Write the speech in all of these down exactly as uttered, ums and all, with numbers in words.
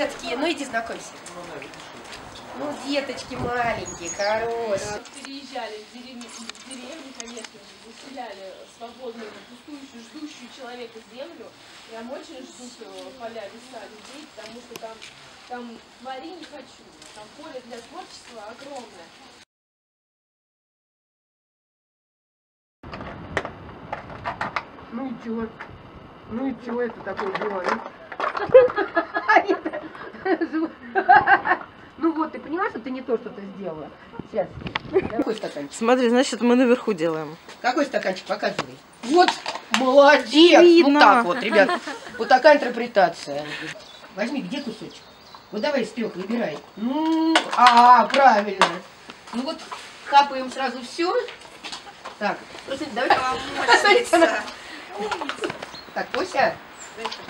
детские. Ну иди знакомься. Ну, деточки маленькие, хорошие. Переезжали в деревню, в деревню, конечно же, выселяли свободную, пустующую, ждущую человека землю. Прям очень ждут поля, леса людей, потому что там, там твори не хочу. Там поле для творчества огромное. Ну и чего? Ну и чего это такое делает? Ну вот, ты понимаешь, что ты не то, что ты сделала. Сейчас. Какой стаканчик? Смотри, значит, мы наверху делаем. Какой стаканчик? Показывай. Вот, молодец! Видно. Вот так вот, ребят. Вот такая интерпретация. Возьми, где кусочек? Вот давай из трех выбирай. Ну, а, правильно. Ну вот, капаем сразу все. Так, просто давай. Умница. Так, Ося.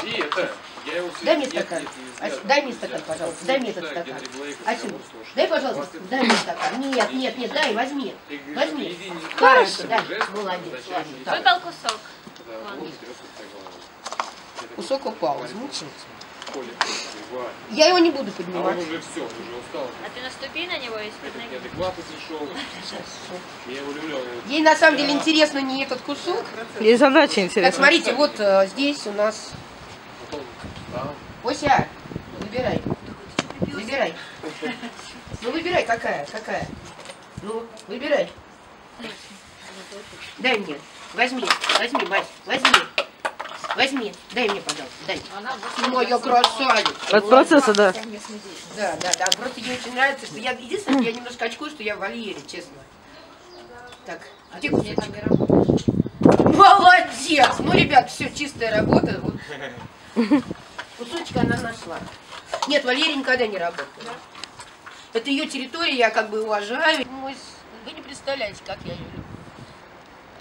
И это... Дай мне стакан. Дай мне стакан, пожалуйста. Дай мне этот стакан. Отсюда. Дай, пожалуйста. Дай мне стакан. Нет, нет, нет, дай, возьми. Возьми. Хорошо. Да. Молодец. Выпал кусок. Кусок упал. Измучился. Я его не буду поднимать. А он уже все, уже устал. А ты наступи на него и спи на него. Адекватно зашел. Я его люблю. Ей на самом деле интересно не этот кусок. Ей задача интересна. Так, смотрите, вот здесь у нас... Ося, выбирай. Выбирай. Ну выбирай, какая, какая. Ну, выбирай. Дай мне. Возьми, возьми, мать, возьми. Возьми, дай мне, пожалуйста, дай. Моя красавица. От процесса, да. Да, да, да, просто ей очень нравится, что я, единственное, я немножко очкую, что я в вольере, честно. Так, где кусочек? Молодец! Ну, ребят, все, чистая работа. Кусочек она нашла. Нет, Валерия никогда не работала. Да? Это ее территория, я как бы уважаю. Вы не представляете, как я ее люблю.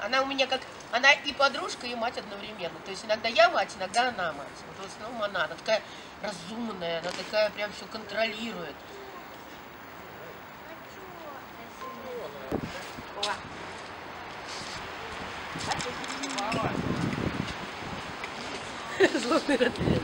Она у меня как... Она и подружка, и мать одновременно. То есть иногда я мать, иногда она мать. Вот в основном она. Она такая разумная, она такая прям все контролирует. Злобный родитель.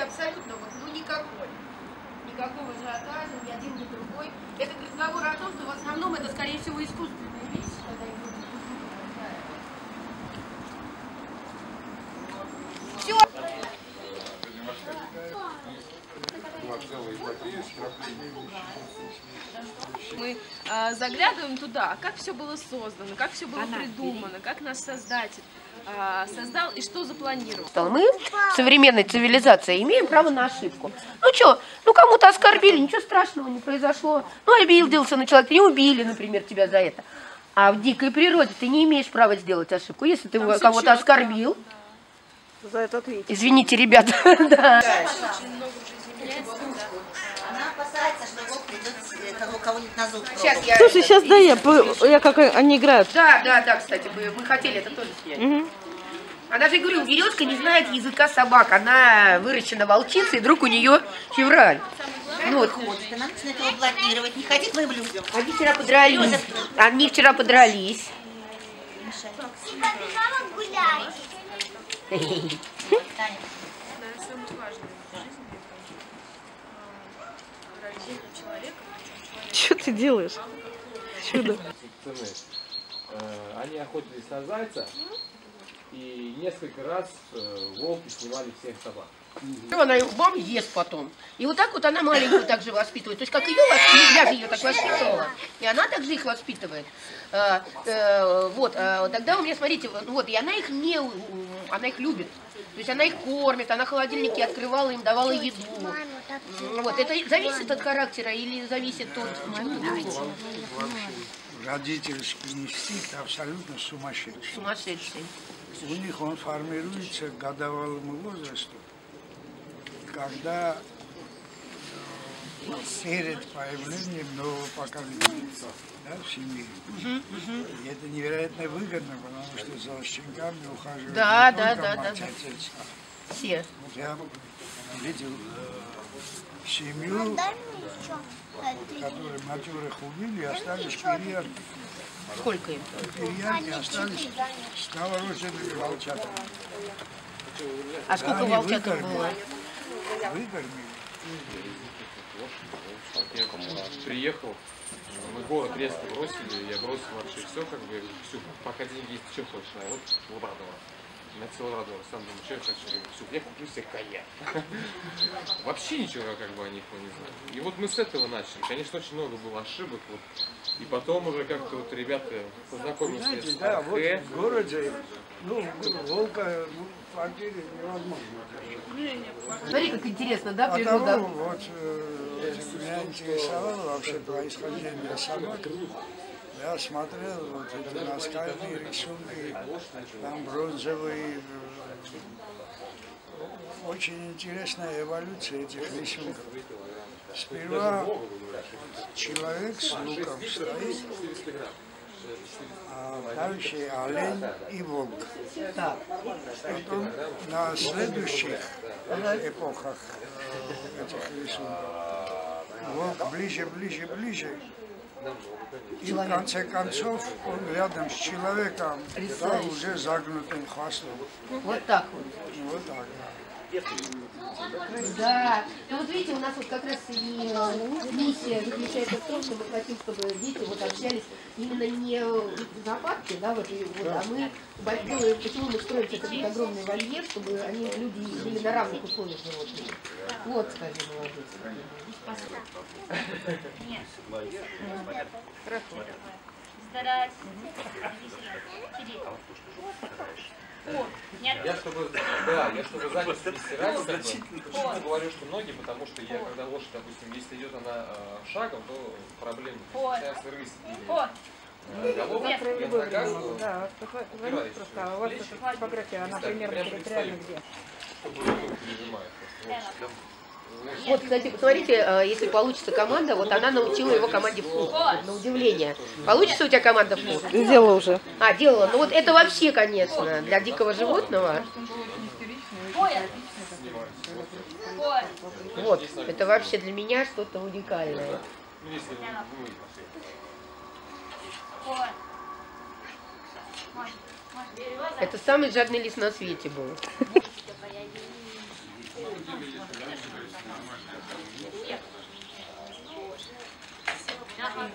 Абсолютно, вот, ну никакой, никакого ажиотажа, ни один, ни другой. Это разговор о том, что в основном это, скорее всего, искусственные вещи, когда их мы а, заглядываем туда, как все было создано, как все было Она, придумано, как наш создатель а, создал и что запланировал. Мы в современной цивилизации имеем право на ошибку. Ну что, ну кому-то оскорбили, ничего страшного не произошло. Ну обиделся на человека, не убили, например, тебя за это. А в дикой природе ты не имеешь права сделать ошибку, если ты кого-то оскорбил. Да. За это ответить. Извините, ребята. Да. Кого-нибудь на зуб. Сейчас я... Слушай, сейчас да я, я как они играют. Да, да, да, кстати, мы, мы хотели это тоже снять. Угу. Она же, говорю, берёзка не знает языка собак, она выращена волчицей, и вдруг у нее февраль. Ну, вот. Она начинает его блокировать, не ходи к моим людям. Они вчера подрались. Они вчера подрались. Что ты делаешь? Чудо. Они охотились на зайца, и несколько раз волки снимали всех собак. Она их бам ест потом. И вот так вот она маленькую также воспитывает. То есть как ее воспитывает, я же ее так воспитывала. И она также их воспитывает. Вот, тогда у меня, смотрите, вот, и она их не, она их любит. То есть она их кормит, она в холодильнике открывала им, давала еду. Вот, это зависит от характера или зависит от момента? Родительский инстинкт абсолютно сумасшедший. Сумасшедший. У них он формируется к годовалому возрасту, когда перед появлением нового поколения, да, в семье. Угу, угу. И это невероятно выгодно, потому что за щенками ухаживают, да, не да, да, мать, да, отец. Все. Вот я видел э, семью, которые матерых убили и остались перьярки. Сколько им? Перьярки остались сковороженными волчатами. А сколько да, волчаток было? Выкормили. Я приехал, мы город резко бросили, я бросил вообще все, как бы, всю, пока деньги есть, что хочешь, а вот лабрадора. У меня целый лабрадор, Александр Мучерчев, все, я куплю себе коня. Вообще ничего, как бы, о них не знаю. И вот мы с этого начали, конечно, очень много было ошибок, вот. И потом уже как-то вот ребята познакомились знаете, с да, вот в городе, ну, волка, ну, в квартире невозможно. Смотри, как интересно, да, природа? Вот, меня интересовало вообще происхождение собак. Я смотрел вот эти наскальные рисунки, там бронзовые. Очень интересная эволюция этих рисунков. Сперва человек с луком стоит, а дальше олень и волк. Да. Потом на следующих эпохах этих рисунков волк ближе, ближе, ближе. И человек. В конце концов он рядом с человеком, да, уже загнутым хвостом. Вот так вот. Вот так. Да. Ну вот видите, у нас вот как раз и миссия заключается в том, что мы хотим, чтобы дети вот общались именно не в зоопарке, да, вот, и, вот, а мы большой, почему мы строим этот огромный вольер, чтобы они, люди, были на равных условиях животными. Вот, скажи, молодец. Нет. Хорошо. Здравствуйте. О, я чтобы, да, я чтобы задницу не стирать, как бы, почему говорю, что ноги, потому что я, когда лошадь, допустим, если идет она э, шагом, то проблема. Сейчас рысь или голову, я ногах, да, упираюсь. А у вас фотография, она примерно территориально где? Чтобы руку прижимает. Вот, кстати, посмотрите, если получится команда, вот она научила его команде фут, на удивление. Получится у тебя команда фут? Делала уже. А, делала. Ну вот это вообще, конечно, для дикого животного. Вот, это вообще для меня что-то уникальное. Это самый жадный лис на свете был. Вот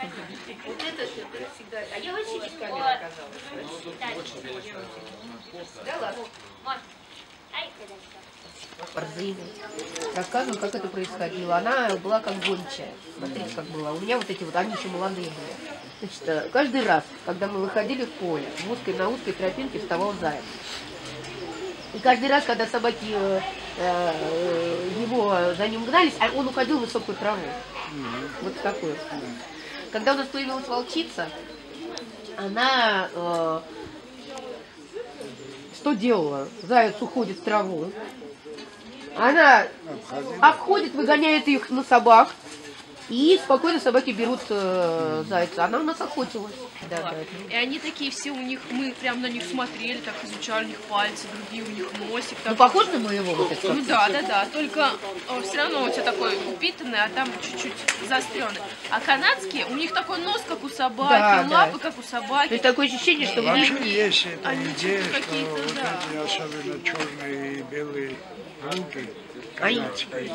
это всегда. А я вообще без камеры оказалась. Да ладно. Рассказываю, как это происходило. Она была как гончая. Смотрите, как была. У меня вот эти вот, они еще молодые были. Значит, каждый раз, когда мы выходили в поле, в узкой, на узкой тропинке вставал заяц. И каждый раз, когда собаки э, э, его за ним гнались, он уходил в высокую траву. Mm-hmm. Вот такой. Mm-hmm. Когда у нас появилась волчица, она э, что делала? Заяц уходит в траву. Она обходит, обходит выгоняет их на собак. И спокойно собаки берут э, зайца. Она у нас охотилась. Да, да. Да. И они такие все у них, мы прям на них смотрели, так изучали у них пальцы, другие у них носик. Так. Ну, похож на моего? Вот это, ну да, да, да. Только о, все равно у тебя такой упитанный, а там чуть-чуть заостренный. А канадские, у них такой нос, как у собаки, да, лапы, да, как у собаки. Это такое ощущение, что у них есть эта идея, что вот эти, особенно черные и белые руки канадские.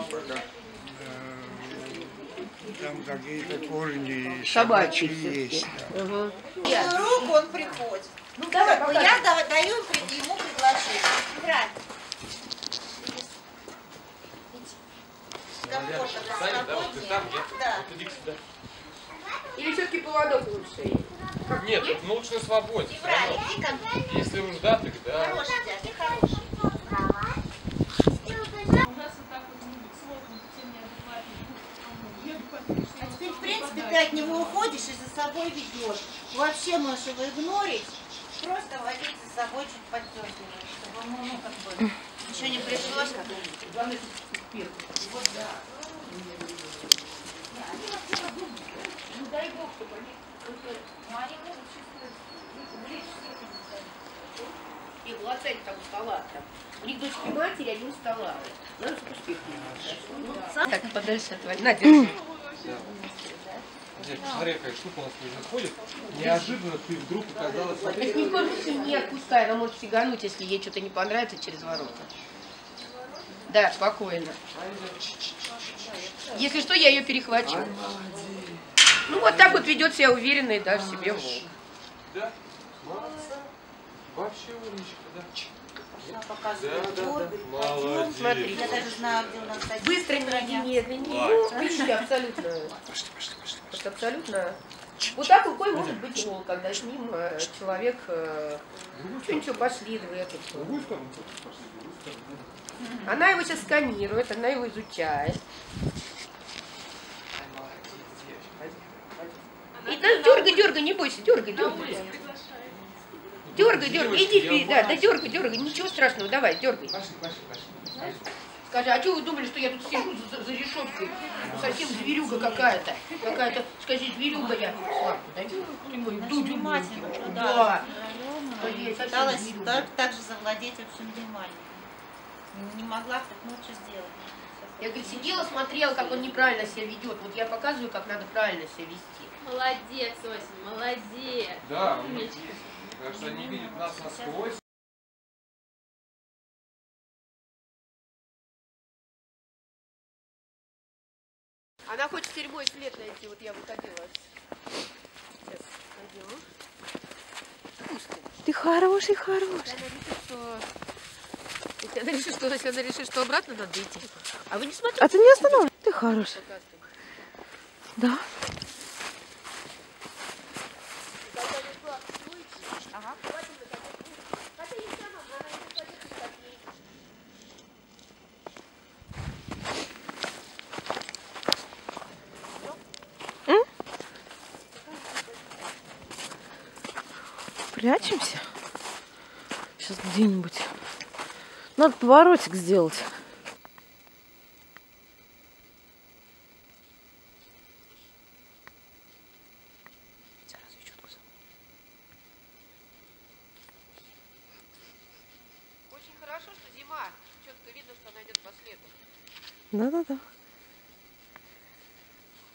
Там какие-то корни собачьи есть. Угу. На уроку он приходит. Ну давай, ну, я даю ему приглашение. Играть. Там можно расслабить. Или все-таки поводок лучше? Нет, ну лучше на свободе. Если уж да, так да. Хороший, дядя, хороший. У нас вот так вот, словно, тем не собой ведешь. Вообще можешь его игнорить, просто водить за собой, чуть поддергивать, чтобы ему, ну, как бы, еще не пришлось. Главное, вот, да. Они вообще подумают. Ну, дай бог, чтобы они... Ну, они могут чувствовать, ну, ближе всех не станут. И глотать там стола там. У них дочки матери, один стола. Надо, чтобы успех не было. Так, подальше от войны. На, держи. Дядь, посмотри, какая штука у нас уже ходит. Неожиданно ты вдруг оказалась... Это не корпус, не отпускай, она может фигануть, если ей что-то не понравится, через ворота. Да, спокойно. Если что, я ее перехвачу. Ну, вот так вот ведет себя уверенно и даже себе волк. Да, молодца. Вообще умничка, да. Я показываю. Да, да, да. Молодец. Смотри, я даже знаю, где у нас... Быстро, медленно. Ну, видите, абсолютно. Пошли, пошли, пошли. Потому абсолютно... Вот так рукой может быть волк, когда с ним человек... Ничего-ничего, пошли, да, в эту. Она его сейчас сканирует, она его изучает. И да, дергай, дергай, не бойся, дергай, дергай. Дергай, дергай, иди, да, да, дергай, дергай, ничего страшного, давай, дергай. Пошли, пошли, пошли. Скажи, а что вы думали, что я тут сижу за, за решеткой? Совсем зверюга какая-то. Какая-то, скажи, зверюга я. Внимательно, да. Пыталась так же завладеть общим вниманием. Не могла, так лучше сделать. Я, говорит, сидела, смотрела, как он неправильно себя ведет. Вот я показываю, как надо правильно себя вести. Молодец, Осень, молодец. Да, умничка. Потому что они видят нас насквозь. Она хочет серьгой след найти. Вот я выходила. Сейчас найдем. Пусто. Ты хороший, хороший. Если она решит, что, если она решит, что обратно надо идти. А вы не смотрите. А ты не останавливай. Ты хороший. Да. Ага. М? Прячемся? Сейчас где-нибудь... Надо поворотик сделать. Очень хорошо, что зима. Четко видно, что она идет по следу. Да-да-да.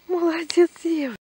Молодец, Ева.